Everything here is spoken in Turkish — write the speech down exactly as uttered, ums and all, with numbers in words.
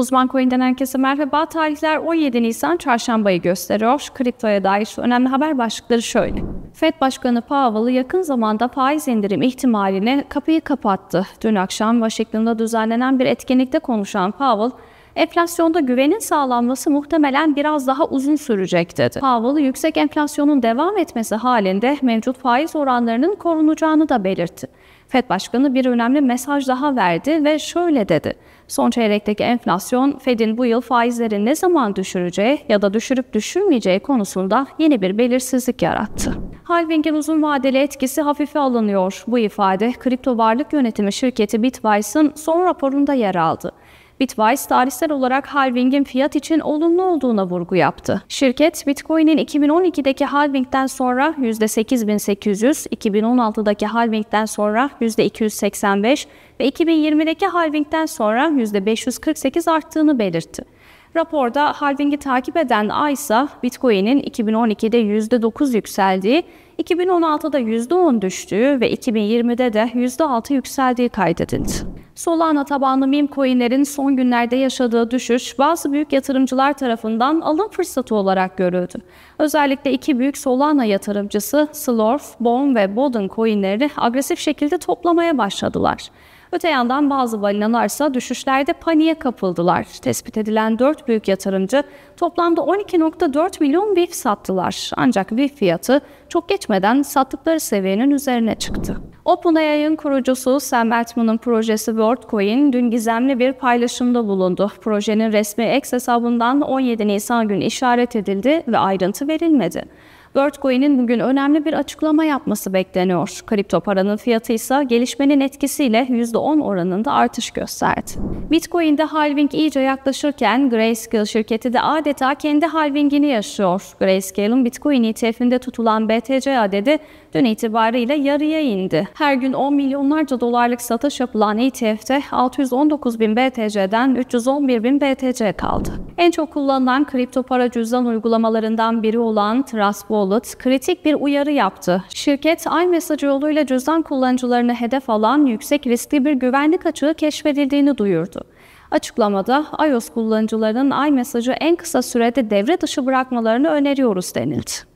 Uzman Coin'den herkese merhaba. Tarihler on yedi Nisan çarşambayı gösteriyor. Kriptoya dair önemli haber başlıkları şöyle. Fed Başkanı Powell yakın zamanda faiz indirim ihtimaline kapıyı kapattı. Dün akşam Washington'da düzenlenen bir etkinlikte konuşan Powell, enflasyonda güvenin sağlanması muhtemelen biraz daha uzun sürecek dedi. Powell, yüksek enflasyonun devam etmesi halinde mevcut faiz oranlarının korunacağını da belirtti. Fed Başkanı bir önemli mesaj daha verdi ve şöyle dedi. Son çeyrekteki enflasyon, Fed'in bu yıl faizleri ne zaman düşüreceği ya da düşürüp düşürmeyeceği konusunda yeni bir belirsizlik yarattı. Halving'in uzun vadeli etkisi hafife alınıyor. Bu ifade kripto varlık yönetimi şirketi Bitwise'ın son raporunda yer aldı. Bitwise, tarihsel olarak halvingin fiyat için olumlu olduğuna vurgu yaptı. Şirket, Bitcoin'in iki bin on ikideki halvingden sonra yüzde sekiz bin sekiz yüz, iki bin on altıdaki halvingden sonra yüzde iki yüz seksen beş ve iki bin yirmideki halvingden sonra yüzde beş yüz kırk sekiz arttığını belirtti. Raporda halvingi takip eden ay ise Bitcoin'in iki bin on ikide yüzde dokuz yükseldiği, iki bin on altıda yüzde on düştüğü ve iki bin yirmide de yüzde altı yükseldiği kaydedildi. Solana tabanlı meme coinlerin son günlerde yaşadığı düşüş bazı büyük yatırımcılar tarafından alım fırsatı olarak görüldü. Özellikle iki büyük Solana yatırımcısı SLERF, BOME ve BODEN coinlerini agresif şekilde toplamaya başladılar. Öte yandan bazı balinalarsa düşüşlerde paniğe kapıldılar. Tespit edilen dört büyük yatırımcı toplamda on iki nokta dört milyon W I F sattılar. Ancak W I F fiyatı çok geçmeden sattıkları seviyenin üzerine çıktı. Open A I'ın kurucusu Sam Altman'ın projesi Worldcoin dün gizemli bir paylaşımda bulundu. Projenin resmi X hesabından on yedi Nisan günü işaret edildi ve ayrıntı verilmedi. Worldcoin'in bugün önemli bir açıklama yapması bekleniyor. Kripto paranın fiyatı ise gelişmenin etkisiyle yüzde on oranında artış gösterdi. Bitcoin'de halving iyice yaklaşırken Grayscale şirketi de adeta kendi halvingini yaşıyor. Grayscale'ın Bitcoin E T F'inde tutulan B T C adedi dün itibariyle yarıya indi. Her gün on milyonlarca dolarlık satış yapılan E T F'te altı yüz on dokuz bin B T C'den üç yüz on bir bin B T C kaldı. En çok kullanılan kripto para cüzdan uygulamalarından biri olan Trust Wallet kritik bir uyarı yaptı. Şirket, iMessage yoluyla cüzdan kullanıcılarını hedef alan yüksek riskli bir güvenlik açığı keşfedildiğini duyurdu. Açıklamada, iOS kullanıcılarının iMessage'ı en kısa sürede devre dışı bırakmalarını öneriyoruz denildi.